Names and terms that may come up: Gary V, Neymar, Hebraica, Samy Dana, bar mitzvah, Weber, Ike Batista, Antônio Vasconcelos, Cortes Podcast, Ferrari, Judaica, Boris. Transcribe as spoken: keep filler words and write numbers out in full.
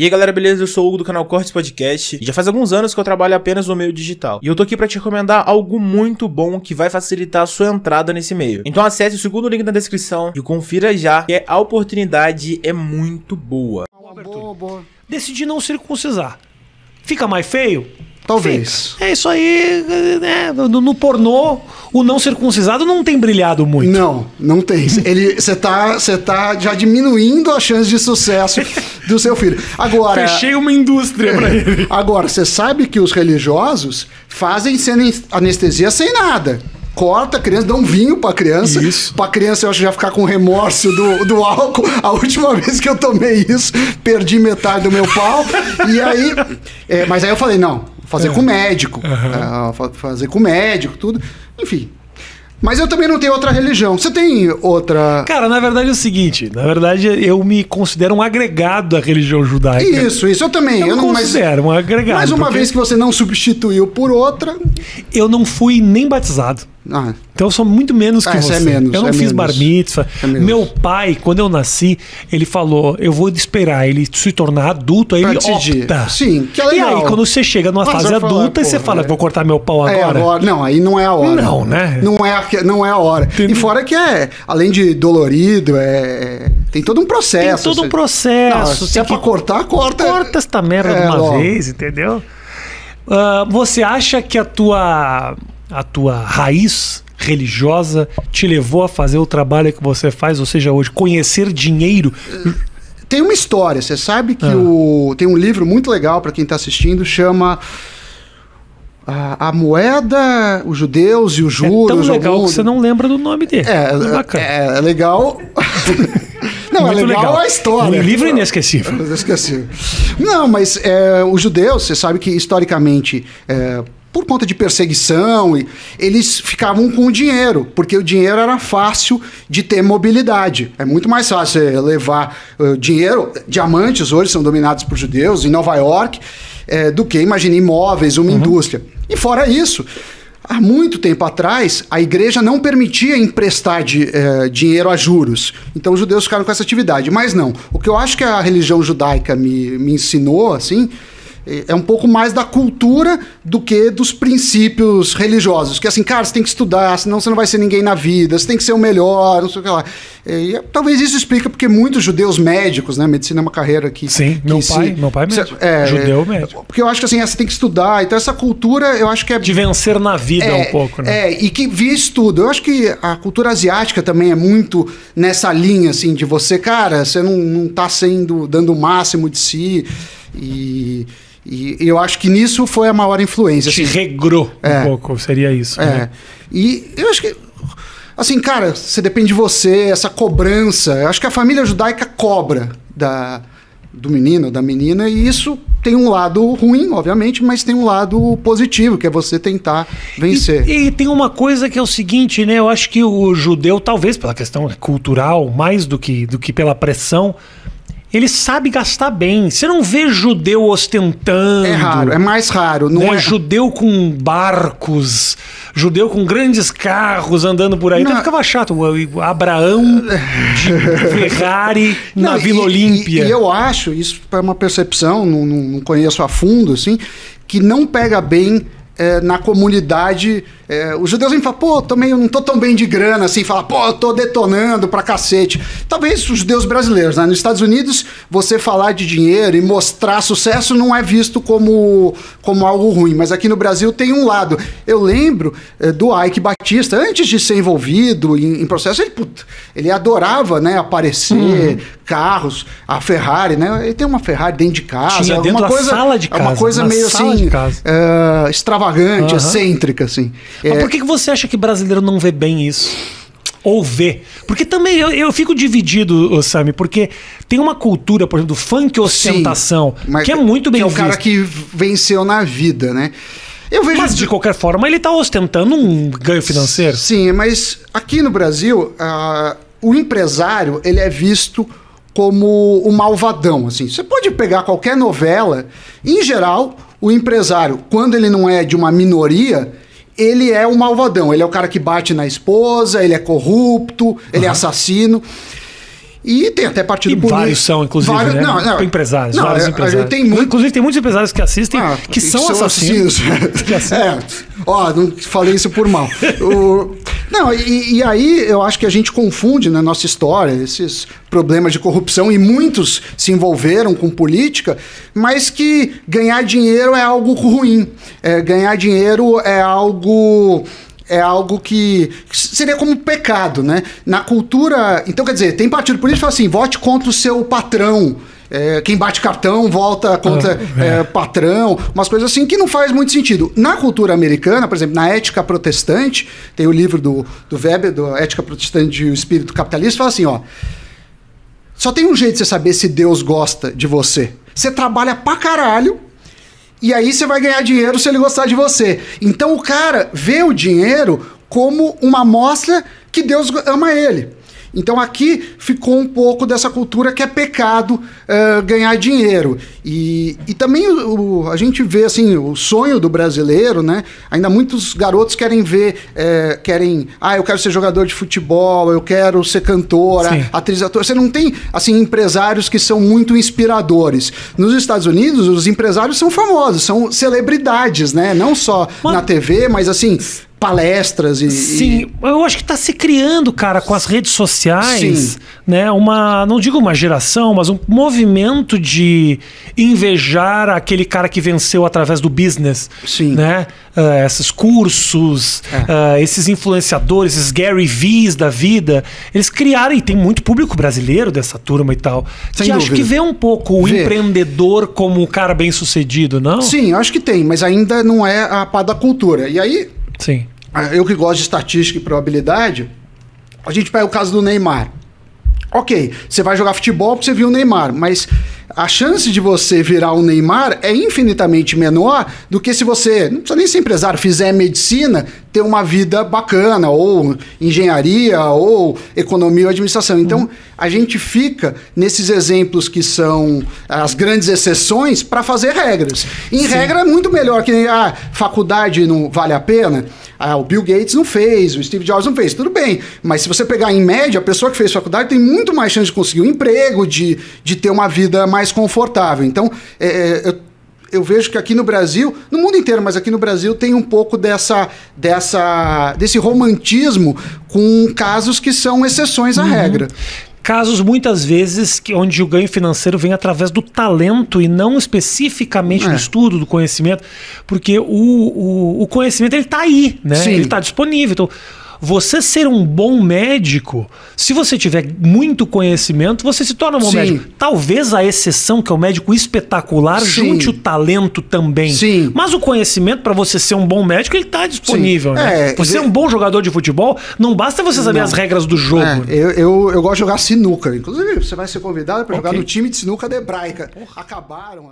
E aí galera, beleza? Eu sou o Hugo do canal Cortes Podcast e já faz alguns anos que eu trabalho apenas no meio digital. E eu tô aqui pra te recomendar algo muito bom que vai facilitar a sua entrada nesse meio. Então acesse o segundo link na descrição e confira já, que a oportunidade é muito boa. Boa, boa. Decidi não circuncisar. Fica mais feio? Talvez. Fica. É isso aí, né? No, no pornô, o não circuncisado não tem brilhado muito. Não, não tem. Você tá, tá já diminuindo a chance de sucesso do seu filho. Agora... Fechei uma indústria pra ele. Agora, você sabe que os religiosos fazem anestesia sem nada. Corta a criança, dá um vinho pra criança. Isso. Pra criança, eu acho que já ficar com remorso do, do álcool. A última vez que eu tomei isso, perdi metade do meu pau. E aí... É, mas aí eu falei, não, fazer é. com o médico. Uhum. É, fazer com o médico, tudo. Enfim. Mas eu também não tenho outra religião. Você tem outra... Cara, na verdade é o seguinte. Na verdade, eu me considero um agregado da religião judaica. Isso, isso. Eu também. Eu, eu me não considero mas, um agregado. Mas uma porque... vez que você não substituiu por outra... Eu não fui nem batizado. Ah. Então eu sou muito menos que ah, você. É menos, eu não é fiz menos. bar mitzvah. É Meu pai, quando eu nasci, ele falou, eu vou esperar ele se tornar adulto, aí pra ele opta. Sim, que é legal. E aí quando você chega numa Mas fase adulta, e você fala, é. vou cortar meu pau agora. É agora. Não, aí não é a hora. Não, né? Não é a, não é a hora. Tem... E fora que é, além de dolorido, é... tem todo um processo. Tem todo um processo. Não, se tem é que... pra cortar, corta. Corta esta merda é, de uma logo. vez, entendeu? Uh, você acha que a tua... A tua raiz religiosa te levou a fazer o trabalho que você faz, ou seja, hoje, conhecer dinheiro? Tem uma história. Você sabe que ah. o, tem um livro muito legal para quem está assistindo, chama... A, a moeda, os judeus e os juros... É tão legal algum... que você não lembra do nome dele. É, é, é legal... Não, muito é legal, legal a história. Um livro inesquecível. Inesquecível. Não, mas é, os judeus, você sabe que historicamente... É, por conta de perseguição, e eles ficavam com o dinheiro, porque o dinheiro era fácil de ter mobilidade. É muito mais fácil levar uh, dinheiro. Diamantes hoje são dominados por judeus em Nova York, é, do que, imagina, imóveis, uma uhum. indústria. E fora isso, há muito tempo atrás, a igreja não permitia emprestar de, uh, dinheiro a juros. Então os judeus ficaram com essa atividade. Mas não, o que eu acho que a religião judaica me, me ensinou, assim... É um pouco mais da cultura do que dos princípios religiosos. Que assim, cara, você tem que estudar, senão você não vai ser ninguém na vida, você tem que ser o melhor, não sei o que lá. E, talvez isso explica porque muitos judeus médicos, né? Medicina é uma carreira que... Sim, que meu, se, pai, meu pai é médico. É, judeu médico. Porque eu acho que assim, você tem que estudar. Então essa cultura, eu acho que é... De vencer na vida é, um pouco, né? É, e que via estudo. Eu acho que a cultura asiática também é muito nessa linha, assim, de você, cara, você não, não tá sendo, dando o máximo de si. E... E eu acho que nisso foi a maior influência. Te assim. regrou é. um pouco, seria isso. É. Né? E eu acho que... Assim, cara, você depende de você, essa cobrança. Eu acho que a família judaica cobra da, do menino, da menina. E isso tem um lado ruim, obviamente, mas tem um lado positivo, que é você tentar vencer. E, e tem uma coisa que é o seguinte, né? Eu acho que o judeu, talvez pela questão cultural, mais do que, do que pela pressão... Ele sabe gastar bem. Você não vê judeu ostentando. É raro, é mais raro. Não né? é judeu com barcos, judeu com grandes carros andando por aí. Não. Então ficava chato. O Abraão de Ferrari na não, Vila e, Olímpia. E, e eu acho, isso é uma percepção, não, não conheço a fundo, assim, que não pega bem... É, na comunidade, é, os judeus vêm falar, pô, também eu não tô tão bem de grana assim, fala, pô, eu tô detonando pra cacete. Talvez os judeus brasileiros, né? Nos Estados Unidos, você falar de dinheiro e mostrar sucesso não é visto como, como algo ruim, mas aqui no Brasil tem um lado. Eu lembro é, do Ike Batista, antes de ser envolvido em, em processo, ele, put, ele adorava, né, aparecer, hum. carros, a Ferrari, né? Ele tem uma Ferrari dentro de casa. Tinha dentro da coisa, sala de casa. Uma coisa meio assim, uh, extravagante. Arrogante, uhum. excêntrica, assim. Mas é... por que você acha que brasileiro não vê bem isso? Ou vê? Porque também eu, eu fico dividido, Sami, porque tem uma cultura, por exemplo, do funk ostentação, Sim, que é muito bem visto. Que é o cara que venceu na vida, né? Eu vejo mas, de qualquer forma, ele tá ostentando um ganho financeiro. Sim, mas aqui no Brasil, uh, o empresário, ele é visto... como o malvadão, assim. Você pode pegar qualquer novela, em geral, o empresário, quando ele não é de uma minoria, ele é o malvadão. Ele é o cara que bate na esposa, ele é corrupto, ele uhum. é assassino. E tem até partido e político. Vários são, inclusive, vários, né? não, não, empresários. Não, vários é, empresários. Tem muito... Inclusive, tem muitos empresários que assistem ah, que, que são, são assassinos. assassinos. que assassinos. É. Ó, não falei isso por mal. o... Não, e, e aí eu acho que a gente confunde na nossa história esses problemas de corrupção, e muitos se envolveram com política, mas que ganhar dinheiro é algo ruim. É, ganhar dinheiro é algo... é algo que seria como um pecado, né? Na cultura... Então, quer dizer, tem partido político que fala assim, vote contra o seu patrão. É, quem bate cartão, volta contra ah, é. É, patrão. Umas coisas assim que não faz muito sentido. Na cultura americana, por exemplo, na ética protestante, tem o livro do, do Weber, do Ética Protestante e o Espírito Capitalista, fala assim, ó... Só tem um jeito de você saber se Deus gosta de você. Você trabalha pra caralho... E aí você vai ganhar dinheiro se ele gostar de você. Então o cara vê o dinheiro como uma amostra que Deus ama ele. Então aqui ficou um pouco dessa cultura que é pecado uh, ganhar dinheiro. E, e também o, o, a gente vê assim, o sonho do brasileiro, né? Ainda muitos garotos querem ver, é, querem... Ah, eu quero ser jogador de futebol, eu quero ser cantora, Sim. atriz, ator. Você não tem assim, empresários que são muito inspiradores. Nos Estados Unidos, os empresários são famosos, são celebridades, né? Não só Mano... na T V, mas assim... palestras e... Sim, e... eu acho que tá se criando, cara, com as redes sociais, Sim. né, uma, não digo uma geração, mas um movimento de invejar aquele cara que venceu através do business, Sim. né, uh, esses cursos, é. uh, esses influenciadores, esses Gary V's da vida, eles criaram, e tem muito público brasileiro dessa turma e tal, Sem que dúvida. acho que vê um pouco o vê. empreendedor como um cara bem sucedido, não? Sim, acho que tem, mas ainda não é a pá da cultura, e aí... Sim. Eu que gosto de estatística e probabilidade, a gente pega o caso do Neymar. Ok, você vai jogar futebol porque você viu o Neymar, mas a chance de você virar um Neymar é infinitamente menor do que se você, não precisa nem ser empresário, fizer medicina, ter uma vida bacana, ou engenharia, ou economia ou administração. Então, uhum. a gente fica nesses exemplos que são as grandes exceções para fazer regras. Em Sim. regra é muito melhor que a faculdade não vale a pena. Ah, o Bill Gates não fez, o Steve Jobs não fez, tudo bem. Mas se você pegar em média, a pessoa que fez faculdade tem muito mais chance de conseguir um emprego, de, de ter uma vida mais mais confortável. Então, é, eu, eu vejo que aqui no Brasil, no mundo inteiro, mas aqui no Brasil tem um pouco dessa, dessa, desse romantismo com casos que são exceções à uhum. regra. Casos, muitas vezes, que, onde o ganho financeiro vem através do talento e não especificamente é. do estudo, do conhecimento, porque o, o, o conhecimento ele tá aí, né? Sim. Ele tá disponível. Então, você ser um bom médico, se você tiver muito conhecimento, você se torna um bom Sim. médico. Talvez a exceção, que é o médico espetacular, Sim. junte o talento também. Sim. Mas o conhecimento, para você ser um bom médico, ele está disponível. Né? É, você é um bom jogador de futebol, não basta você saber não. as regras do jogo. É, eu, eu, eu gosto de jogar sinuca. Inclusive, você vai ser convidado para okay. jogar no time de sinuca da Hebraica. Porra. Acabaram...